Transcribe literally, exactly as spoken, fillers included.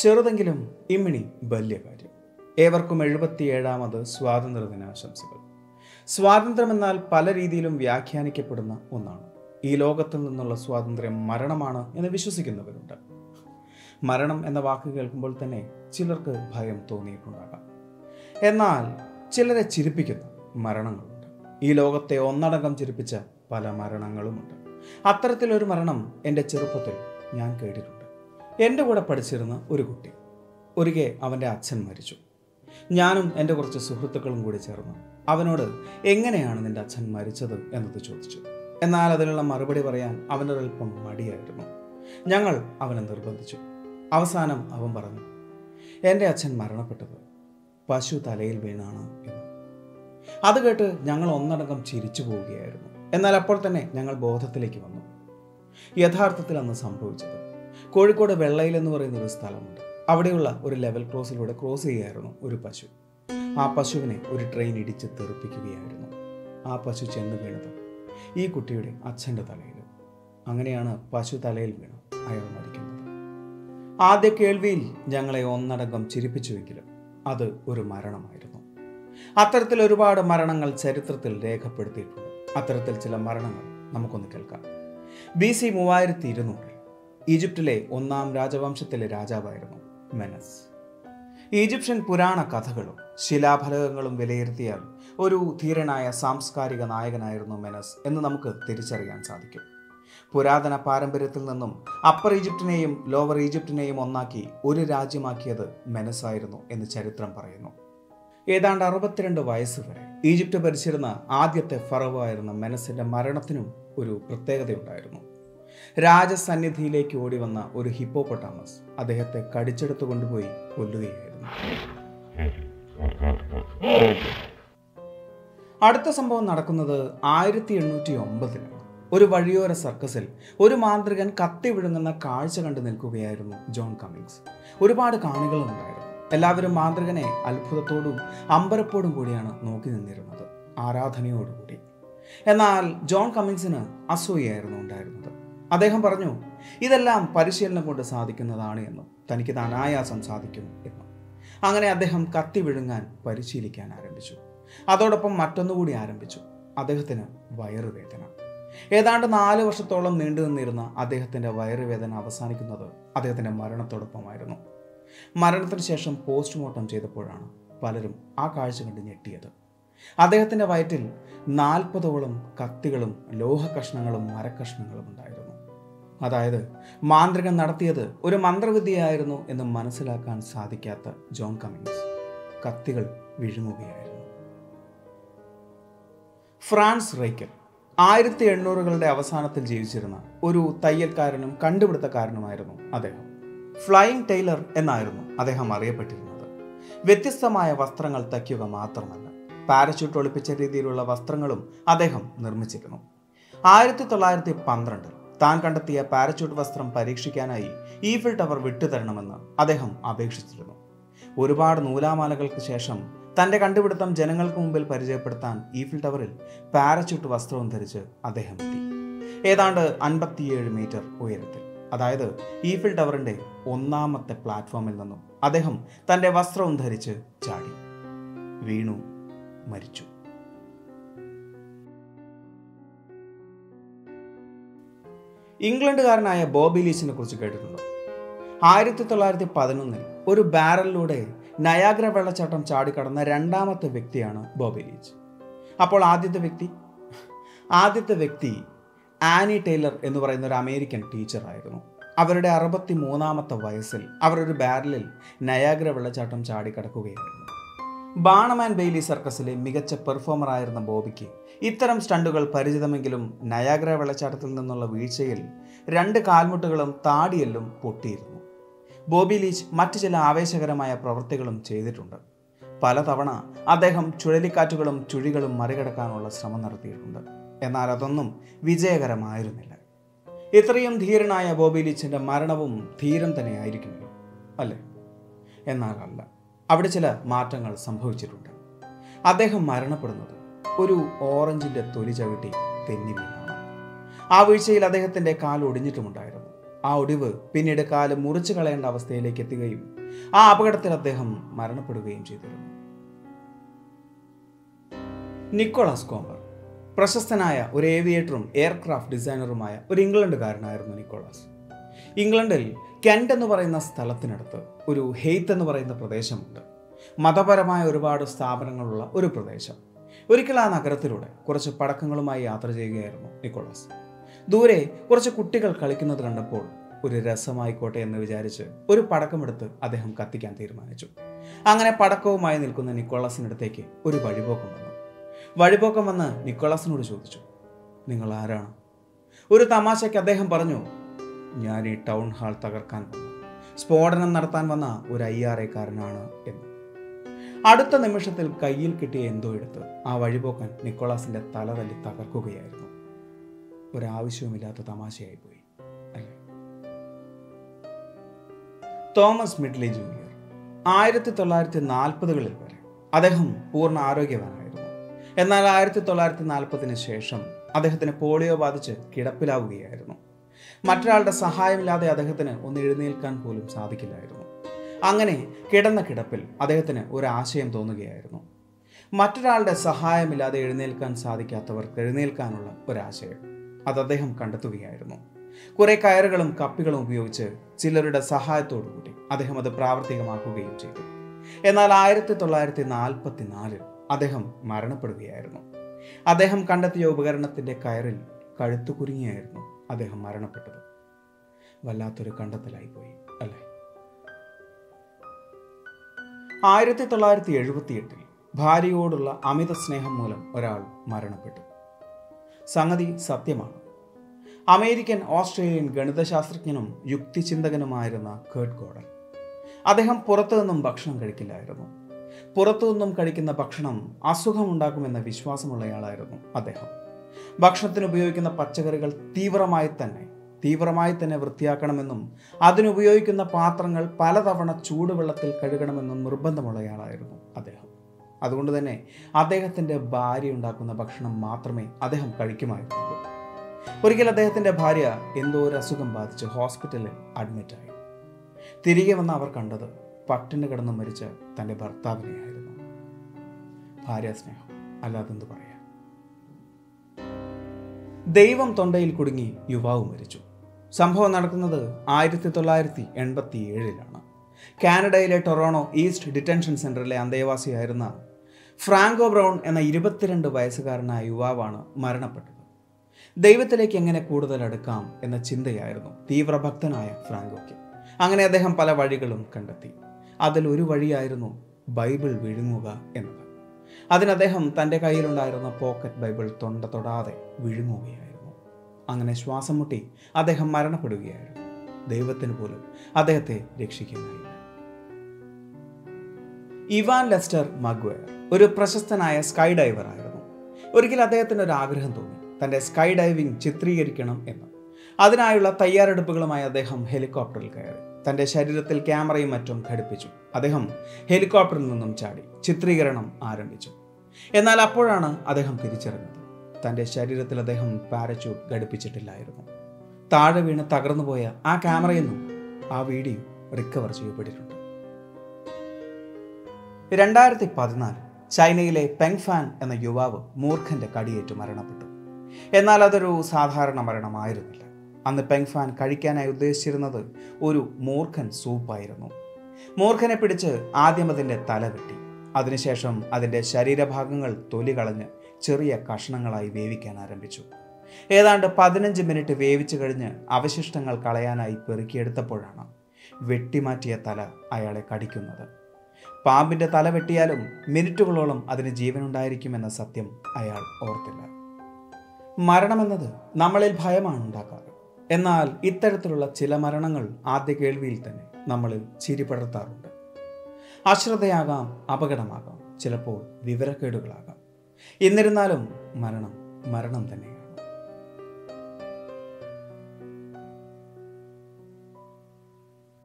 ചെറുതെങ്കിലും ഇമ്മിണി ബല്യകാര്യം. ഏവർക്കും എഴുപത്തിയേഴാമത് സ്വാതന്ത്ര്യ ദിനാശംസകൾ. സ്വാതന്ത്ര്യമെന്നാൽ പല രീതിയിലും വ്യാഖ്യാനിക്കപ്പെടുന്ന ഒന്നാണ്. ഈ ലോകത്തിൽ നിന്നുള്ള സ്വാതന്ത്ര്യം മരണമാണ് എന്ന് വിശ്വസിക്കുന്നവരുണ്ട്. മരണം എന്ന വാക്ക് കേൾക്കുമ്പോൾ തന്നെ ചിലർക്ക് ഭയം തോന്നിയിട്ടുണ്ടാകാം. എന്നാൽ ചിലരെ ചിരിപ്പിക്കുന്ന മരണങ്ങളുണ്ട്. ഈ ലോകത്തെ ഒന്നടങ്കം ചിരിപ്പിച്ച പല മരണങ്ങളുമുണ്ട്. അത്തരത്തിലൊരു മരണം എൻ്റെ ചെറുപ്പത്തിൽ ഞാൻ കേട്ടിട്ടുണ്ട്. എൻ്റെ കൂടെ പഠിച്ചിരുന്ന ഒരു കുട്ടി ഒരിക്കൽ അവൻ്റെ അച്ഛൻ മരിച്ചു. ഞാനും എൻ്റെ കുറച്ച് സുഹൃത്തുക്കളും കൂടി ചേർന്ന് അവനോട് എങ്ങനെയാണ് നിൻ്റെ അച്ഛൻ മരിച്ചത് എന്നത് ചോദിച്ചു. എന്നാൽ അതിനുള്ള മറുപടി പറയാൻ അവൻ്റെ ഒരൽപ്പം മടിയായിരുന്നു. ഞങ്ങൾ അവനെ നിർബന്ധിച്ചു. അവസാനം അവൻ പറഞ്ഞു, എൻ്റെ അച്ഛൻ മരണപ്പെട്ടത് പശു തലയിൽ വീണാണ് എന്ന്. അത് കേട്ട് ഞങ്ങൾ ഒന്നടങ്കം ചിരിച്ചു പോവുകയായിരുന്നു. എന്നാൽ അപ്പോൾ തന്നെ ഞങ്ങൾ ബോധത്തിലേക്ക് വന്നു. യഥാർത്ഥത്തിൽ അന്ന് സംഭവിച്ചത് കോഴിക്കോട് വെള്ളയിൽ എന്ന് പറയുന്ന ഒരു സ്ഥലമുണ്ട്. അവിടെയുള്ള ഒരു ലെവൽ ക്രോസിലൂടെ ക്രോസ് ചെയ്യായിരുന്നു ഒരു പശു. ആ പശുവിനെ ഒരു ട്രെയിൻ ഇടിച്ച് തെറിപ്പിക്കുകയായിരുന്നു. ആ പശു ചെന്ന് വീണത് ഈ കുട്ടിയുടെ അച്ഛൻ്റെ തലയിൽ. അങ്ങനെയാണ് പശു തലയിൽ വീണ് അയാൾ മരിക്കുന്നത്. ആദ്യ കേൾവിയിൽ ഞങ്ങളെ ഒന്നടങ്കം ചിരിപ്പിച്ചുവെങ്കിലും അത് ഒരു മരണമായിരുന്നു. അത്തരത്തിൽ ഒരുപാട് മരണങ്ങൾ ചരിത്രത്തിൽ രേഖപ്പെടുത്തിയിട്ടുണ്ട്. അത്തരത്തിൽ ചില മരണങ്ങൾ നമുക്കൊന്ന് കേൾക്കാം. ബി സി മൂവായിരത്തി ഇരുന്നൂറിൽ ഈജിപ്തിലെ ഒന്നാം രാജവംശത്തിലെ രാജാവായിരുന്നു മെനസ്. ഈജിപ്ഷ്യൻ പുരാണ കഥകളും ശിലാഫലകങ്ങളും വിലയിരുത്തിയാൽ ഒരു ധീരനായ സാംസ്കാരിക നായകനായിരുന്നു മെനസ് എന്ന് നമുക്ക് തിരിച്ചറിയാൻ സാധിക്കും. പുരാതന പാരമ്പര്യത്തിൽ നിന്നും അപ്പർ ഈജിപ്തിനെയും ലോവർ ഈജിപ്തിനെയും ഒന്നാക്കി ഒരു രാജ്യമാക്കിയത് മെനസായിരുന്നു എന്ന് ചരിത്രം പറയുന്നു. ഏതാണ്ട് അറുപത്തിരണ്ട് വയസ്സ് വരെ ഈജിപ്ത് ഭരിച്ചിരുന്ന ആദ്യത്തെ ഫറവോ ആയിരുന്ന മെനസിൻ്റെ മരണത്തിനും ഒരു പ്രത്യേകതയുണ്ടായിരുന്നു. രാജസന്നിധിയിലേക്ക് ഓടി വന്ന ഒരു ഹിപ്പോപ്പൊട്ടാമസ് അദ്ദേഹത്തെ കടിച്ചെടുത്തു കൊണ്ടുപോയി കൊല്ലുകയായിരുന്നു. അടുത്ത സംഭവം നടക്കുന്നത് ആയിരത്തി എണ്ണൂറ്റി ഒമ്പതിലാണ്. ഒരു വഴിയോര സർക്കസിൽ ഒരു മാന്ത്രികൻ കത്തി വിഴുങ്ങുന്ന കാഴ്ച കണ്ടു നിൽക്കുകയായിരുന്നു ജോൺ കമ്മിങ്സ്. ഒരുപാട് കാണികളുണ്ടായിരുന്നു. എല്ലാവരും മാന്ത്രികനെ അത്ഭുതത്തോടും അമ്പരപ്പോടും കൂടിയാണ് നോക്കി നിന്നിരുന്നത്, ആരാധനയോടുകൂടി. എന്നാൽ ജോൺ കമ്മിങ്സിന് അസൂയായിരുന്നു ഉണ്ടായിരുന്നത്. അദ്ദേഹം പറഞ്ഞു, ഇതെല്ലാം പരിശീലനം കൊണ്ട് സാധിക്കുന്നതാണ് എന്നും തനിക്കിത് അനായാസം സാധിക്കും എന്നും. അങ്ങനെ അദ്ദേഹം കത്തി വിഴുങ്ങാൻ പരിശീലിക്കാൻ ആരംഭിച്ചു. അതോടൊപ്പം മറ്റൊന്നുകൂടി ആരംഭിച്ചു, അദ്ദേഹത്തിന് വയറുവേദന. ഏതാണ്ട് നാല് വർഷത്തോളം നീണ്ടു നിന്നിരുന്ന അദ്ദേഹത്തിൻ്റെ വയറുവേദന അവസാനിക്കുന്നത് അദ്ദേഹത്തിൻ്റെ മരണത്തോടൊപ്പമായിരുന്നു. മരണത്തിന് ശേഷം പോസ്റ്റ്മോർട്ടം ചെയ്തപ്പോഴാണ് പലരും ആ കാഴ്ച കണ്ട് ഞെട്ടിയത്. അദ്ദേഹത്തിൻ്റെ വയറ്റിൽ നാൽപ്പതോളം കത്തികളും ലോഹകഷ്ണങ്ങളും മരക്കഷ്ണങ്ങളും ഉണ്ടായിരുന്നു. അതായത് മാന്ത്രികൻ നടത്തിയത് ഒരു മന്ത്രവിദ്യയായിരുന്നു എന്ന് മനസ്സിലാക്കാൻ സാധിക്കാത്ത ജോൺ കമ്മിങ്സ് കത്തികൾ വിഴുങ്ങുകയായിരുന്നു. ഫ്രാൻസ് റൈക്കൽ ആയിരത്തി എണ്ണൂറുകളുടെ അവസാനത്തിൽ ജീവിച്ചിരുന്ന ഒരു തയ്യൽക്കാരനും കണ്ടുപിടുത്തക്കാരനുമായിരുന്നു. അദ്ദേഹം ഫ്ലൈയിങ് ടൈലർ എന്നായിരുന്നു അദ്ദേഹം അറിയപ്പെട്ടിരുന്നത്. വ്യത്യസ്തമായ വസ്ത്രങ്ങൾ തയ്ക്കുക മാത്രമല്ല, പാരച്യൂട്ട് ഒളിപ്പിച്ച രീതിയിലുള്ള വസ്ത്രങ്ങളും അദ്ദേഹം നിർമ്മിച്ചിരുന്നു. ആയിരത്തി തൊള്ളായിരത്തി പന്ത്രണ്ടിൽ താൻ കണ്ടെത്തിയ പാരച്യൂട്ട് വസ്ത്രം പരീക്ഷിക്കാനായി ഈഫിൽ ടവർ വിട്ടുതരണമെന്ന് അദ്ദേഹം അപേക്ഷിച്ചിരുന്നു. ഒരുപാട് നൂലാമാലകൾക്ക് ശേഷം തൻ്റെ കണ്ടുപിടുത്തം ജനങ്ങൾക്ക് മുമ്പിൽ പരിചയപ്പെടുത്താൻ ഈഫിൽ ടവറിൽ പാരച്യൂട്ട് വസ്ത്രവും ധരിച്ച് അദ്ദേഹം എത്തി. ഏതാണ്ട് അൻപത്തിയേഴ് മീറ്റർ ഉയരത്തിൽ, അതായത് ഈഫിൽ ടവറിൻ്റെ ഒന്നാമത്തെ പ്ലാറ്റ്ഫോമിൽ നിന്നും അദ്ദേഹം തൻ്റെ വസ്ത്രവും ധരിച്ച് ചാടി വീണു മരിച്ചു. ഇംഗ്ലണ്ടുകാരനായ ബോബി ലീച്ചിനെ കുറിച്ച് കേട്ടിട്ടുണ്ട്. ആയിരത്തി തൊള്ളായിരത്തി പതിനൊന്നിൽ ഒരു ബാരലിലൂടെ നയാഗ്ര വെള്ളച്ചാട്ടം ചാടിക്കടന്ന രണ്ടാമത്തെ വ്യക്തിയാണ് ബോബി ലീച്ച്. അപ്പോൾ ആദ്യത്തെ വ്യക്തി ആദ്യത്തെ വ്യക്തി ആനി ടൈലർ എന്ന് പറയുന്ന ഒരു അമേരിക്കൻ ടീച്ചറായിരുന്നു. അവരുടെ അറുപത്തി മൂന്നാമത്തെ വയസ്സിൽ അവരൊരു ബാരലിൽ നയാഗ്ര വെള്ളച്ചാട്ടം ചാടിക്കടക്കുകയായിരുന്നു. ബാണമാൻ ബെയ്ലി സർക്കസിലെ മികച്ച പെർഫോമറായിരുന്ന ബോബിക്ക് ഇത്തരം സ്റ്റണ്ടുകൾ പരിചിതമെങ്കിലും നയാഗ്ര വെള്ളച്ചാട്ടത്തിൽ നിന്നുള്ള വീഴ്ചയിൽ രണ്ട് കാൽമുട്ടുകളും താടിയെല്ലും പൊട്ടിയിരുന്നു. ബോബി ലീച്ച് മറ്റു ചില ആവേശകരമായ പ്രവൃത്തികളും ചെയ്തിട്ടുണ്ട്. പലതവണ അദ്ദേഹം ചുഴലിക്കാറ്റുകളും ചുഴികളും മറികടക്കാനുള്ള ശ്രമം നടത്തിയിട്ടുണ്ട്. എന്നാൽ അതൊന്നും വിജയകരമായിരുന്നില്ല. ഇത്രയും ധീരനായ ബോബി ലീച്ചിൻ്റെ മരണവും ധീരം തന്നെ ആയിരിക്കുമല്ലോ അല്ലേ? എന്നാൽ അല്ല, അവിടെ ചില മാറ്റങ്ങൾ സംഭവിച്ചിട്ടുണ്ട്. അദ്ദേഹം മരണപ്പെടുന്നത് ഒരു ഓറഞ്ചിൻ്റെ തൊലി ചവിട്ടി തെന്നി വീണാണ്. ആ വീഴ്ചയിൽ അദ്ദേഹത്തിൻ്റെ കാൽ ഒടിഞ്ഞിട്ടുമുണ്ടായിരുന്നു. ആ ഒടിവ് പിന്നീട് കാല് മുറിച്ചു കളയേണ്ട അവസ്ഥയിലേക്ക് എത്തുകയും ആ അപകടത്തിൽ അദ്ദേഹം മരണപ്പെടുകയും ചെയ്തിരുന്നു. നിക്കോളാസ് കോമ്പർ പ്രശസ്തനായ ഒരു ഏവിയേറ്ററും എയർക്രാഫ്റ്റ് ഡിസൈനറുമായ ഒരു ഇംഗ്ലണ്ടുകാരനായിരുന്നു നിക്കോളാസ്. ഇംഗ്ലണ്ടിൽ കെന്റ് എന്ന് പറയുന്ന സ്ഥലത്തിനടുത്ത് ഒരു ഹെയ്ത്ത് എന്ന് പറയുന്ന പ്രദേശമുണ്ട്. മതപരമായ ഒരുപാട് സ്ഥാപനങ്ങളുള്ള ഒരു പ്രദേശം. ഒരിക്കൽ ആ നഗരത്തിലൂടെ കുറച്ച് പടക്കങ്ങളുമായി യാത്ര ചെയ്യുകയായിരുന്നു നിക്കോളാസ്. ദൂരെ കുറച്ച് കുട്ടികൾ കളിക്കുന്നത് കണ്ടപ്പോൾ ഒരു രസമായിക്കോട്ടെ എന്ന് വിചാരിച്ച് ഒരു പടക്കമെടുത്ത് അദ്ദേഹം കത്തിക്കാൻ തീരുമാനിച്ചു. അങ്ങനെ പടക്കവുമായി നിൽക്കുന്ന നിക്കോളാസിനടുത്തേക്ക് ഒരു വഴിപോക്കം വന്നു. വഴിപോക്കം വന്ന് നിക്കോളാസിനോട് ചോദിച്ചു, നിങ്ങൾ ആരാണ്? ഒരു തമാശയ്ക്ക് അദ്ദേഹം പറഞ്ഞു, ഞാൻ ഈ ടൗൺ ഹാൾ തകർക്കാൻ വന്ന, സ്ഫോടനം നടത്താൻ വന്ന ഒരു ഐ ആർ എക്കാരനാണ് എന്ന്. അടുത്ത നിമിഷത്തിൽ കയ്യിൽ കിട്ടിയ എന്തോ എടുത്ത് ആ വഴിപോക്കൻ നിക്കോളാസിൻ്റെ തല തല്ലി തകർക്കുകയായിരുന്നു. ഒരാവശ്യവുമില്ലാത്ത തമാശയായിപ്പോയി അല്ലേ? തോമസ് മിഡ്ലി ജൂനിയർ ആയിരത്തി തൊള്ളായിരത്തി നാൽപ്പതുകളിൽ വരെ അദ്ദേഹം പൂർണ്ണ ആരോഗ്യവാനായിരുന്നു. എന്നാൽ ആയിരത്തി തൊള്ളായിരത്തി നാൽപ്പതിന് ശേഷം അദ്ദേഹത്തിന് പോളിയോ ബാധിച്ച് കിടപ്പിലാവുകയായിരുന്നു. മറ്റൊരാളുടെ സഹായമില്ലാതെ അദ്ദേഹത്തിന് ഒന്ന് എഴുന്നേൽക്കാൻ പോലും സാധിക്കില്ലായിരുന്നു. അങ്ങനെ കിടന്ന കിടപ്പിൽ അദ്ദേഹത്തിന് ഒരാശയം തോന്നുകയായിരുന്നു, മറ്റൊരാളുടെ സഹായമില്ലാതെ എഴുന്നേൽക്കാൻ സാധിക്കാത്തവർക്ക് എഴുന്നേൽക്കാനുള്ള ഒരാശയം. അത് അദ്ദേഹം കണ്ടെത്തുകയായിരുന്നു. കുറേ കയറുകളും കപ്പികളും ഉപയോഗിച്ച് ചിലരുടെ സഹായത്തോടുകൂടി അദ്ദേഹം അത് പ്രാവർത്തികമാക്കുകയും ചെയ്തു. എന്നാൽ ആയിരത്തി തൊള്ളായിരത്തി നാൽപ്പത്തി നാലിൽ അദ്ദേഹം മരണപ്പെടുകയായിരുന്നു. അദ്ദേഹം കണ്ടെത്തിയ ഉപകരണത്തിൻ്റെ കയറിൽ കഴുത്തു കുരുങ്ങിയായിരുന്നു അദ്ദേഹം മരണപ്പെട്ടത്. വല്ലാത്തൊരു കണ്ടെത്തലായിപ്പോയി അല്ലേ? ആയിരത്തി തൊള്ളായിരത്തി എഴുപത്തി എട്ടിൽ ഭാര്യയോടുള്ള അമിത സ്നേഹം മൂലം ഒരാൾ മരണപ്പെട്ടു. സംഗതി സത്യമാണ്. അമേരിക്കൻ ഓസ്ട്രേലിയൻ ഗണിതശാസ്ത്രജ്ഞനും യുക്തിചിന്തകനുമായിരുന്ന കെർട്ട് ഗോഡൻ. അദ്ദേഹം പുറത്തു നിന്നും ഭക്ഷണം കഴിക്കില്ലായിരുന്നു. പുറത്തു നിന്നും കഴിക്കുന്ന ഭക്ഷണം അസുഖമുണ്ടാക്കുമെന്ന വിശ്വാസമുള്ളയാളായിരുന്നു അദ്ദേഹം. ഭക്ഷണത്തിന് ഉപയോഗിക്കുന്ന പച്ചക്കറികൾ തീവ്രമായി തന്നെ തീവ്രമായി തന്നെ വൃത്തിയാക്കണമെന്നും അതിനുപയോഗിക്കുന്ന പാത്രങ്ങൾ പലതവണ ചൂടുവെള്ളത്തിൽ കഴുകണമെന്നും നിർബന്ധമുള്ളയാളായിരുന്നു അദ്ദേഹം. അതുകൊണ്ട് തന്നെ അദ്ദേഹത്തിൻ്റെ ഭാര്യ ഉണ്ടാക്കുന്ന ഭക്ഷണം മാത്രമേ അദ്ദേഹം കഴിക്കുമായിരുന്നുള്ളൂ. ഒരിക്കൽ അദ്ദേഹത്തിൻ്റെ ഭാര്യ എന്തോ ഒരു അസുഖം ബാധിച്ച് ഹോസ്പിറ്റലിൽ അഡ്മിറ്റായി. തിരികെ വന്ന് അവർ കണ്ടത് പട്ടിണി കിടന്ന് മരിച്ച തൻ്റെ ഭർത്താവിനെയായിരുന്നു. ഭാര്യാസ്നേഹം അല്ലാതെന്ത് പറയാം? ദൈവം തൊണ്ടയിൽ കുടുങ്ങി യുവാവ് മരിച്ചു. സംഭവം നടക്കുന്നത് ആയിരത്തി തൊള്ളായിരത്തി എൺപത്തി ഏഴിലാണ്. കാനഡയിലെ ടൊറോണോ ഈസ്റ്റ് ഡിറ്റൻഷൻ സെൻറ്ററിലെ അന്തേവാസിയായിരുന്ന ഫ്രാങ്കോ ബ്രൗൺ എന്ന ഇരുപത്തിരണ്ട് വയസ്സുകാരനായ യുവാവാണ് മരണപ്പെട്ടത്. ദൈവത്തിലേക്ക് എങ്ങനെ കൂടുതൽ അടുക്കാം എന്ന ചിന്തയായിരുന്നു തീവ്രഭക്തനായ ഫ്രാങ്കോയ്ക്ക്. അങ്ങനെ അദ്ദേഹം പല വഴികളും കണ്ടെത്തി. അതിലൊരു വഴിയായിരുന്നു ബൈബിൾ വിഴുങ്ങുക എന്നത്. അതിനദ്ദേഹം തൻ്റെ കയ്യിലുണ്ടായിരുന്ന പോക്കറ്റ് ബൈബിൾ തൊണ്ട തൊടാതെ വിഴുങ്ങുകയായിരുന്നു. അങ്ങനെ ശ്വാസം മുട്ടി അദ്ദേഹം മരണപ്പെടുകയായിരുന്നു. ദൈവത്തിന് പോലും അദ്ദേഹത്തെ രക്ഷിക്കാനായില്ല. ഇവാൻ ലെസ്റ്റർ മഗ്വയർ ഒരു പ്രശസ്തനായ സ്കൈ ഡൈവർ ആയിരുന്നു. ഒരിക്കൽ അദ്ദേഹത്തിന് ഒരു ആഗ്രഹം തോന്നി, തൻ്റെ സ്കൈ ഡൈവിംഗ് ചിത്രീകരിക്കണം എന്ന്. അതിനായുള്ള തയ്യാറെടുപ്പുകളുമായി അദ്ദേഹം ഹെലികോപ്റ്ററിൽ കയറി. തൻ്റെ ശരീരത്തിൽ ക്യാമറയും മറ്റും ഘടിപ്പിച്ചു. അദ്ദേഹം ഹെലികോപ്റ്ററിൽ നിന്നും ചാടി ചിത്രീകരണം ആരംഭിച്ചു. എന്നാൽ അപ്പോഴാണ് അദ്ദേഹം തിരിച്ചറിഞ്ഞത്, തൻ്റെ ശരീരത്തിൽ അദ്ദേഹം പാരച്യൂട്ട് ഘടിപ്പിച്ചിട്ടില്ലായിരുന്നു. താഴെ വീണ് തകർന്നുപോയ ആ ക്യാമറയിൽ നിന്നും ആ വീഡിയോ റിക്കവർ ചെയ്യപ്പെട്ടിട്ടുണ്ട്. രണ്ടായിരത്തി പതിനാല് ചൈനയിലെ പെങ്ഫാൻ എന്ന യുവാവ് മൂർഖൻ്റെ കടിയേറ്റ് മരണപ്പെട്ടു. എന്നാൽ അതൊരു സാധാരണ മരണമായിരുന്നില്ല. അന്ന് പെങ്ഫാൻ കഴിക്കാനായി ഉദ്ദേശിച്ചിരുന്നത് ഒരു മൂർഖൻ സൂപ്പായിരുന്നു. മൂർഖനെ പിടിച്ച് ആദ്യം അതിൻ്റെ തല വെട്ടി, അതിനുശേഷം അതിൻ്റെ ശരീരഭാഗങ്ങൾ തൊലി കളഞ്ഞ് ചെറിയ കഷ്ണങ്ങളായി വേവിക്കാൻ ആരംഭിച്ചു. ഏതാണ്ട് പതിനഞ്ച് മിനിറ്റ് വേവിച്ചു കഴിഞ്ഞ് അവശിഷ്ടങ്ങൾ കളയാനായി പെറുക്കിയെടുത്തപ്പോഴാണ് വെട്ടിമാറ്റിയ തല അയാളെ കടിക്കുന്നത്. പാമ്പിൻ്റെ തല വെട്ടിയാലും മിനിറ്റുകളോളം അതിന് ജീവനുണ്ടായിരിക്കുമെന്ന സത്യം അയാൾ ഓർത്തില്ല. മരണമെന്നത് നമ്മളിൽ ഭയമാണ് ഉണ്ടാക്കാറ്. എന്നാൽ ഇത്തരത്തിലുള്ള ചില മരണങ്ങൾ ആദ്യ കേൾവിയിൽ തന്നെ നമ്മളിൽ ചിരി പടർത്താറുണ്ട്. അശ്രദ്ധയാകാം, അപകടമാകാം, ചിലപ്പോൾ വിവരക്കേടുകളാകാം. എന്നിരുന്നാലും മരണം മരണം തന്നെയാണ്.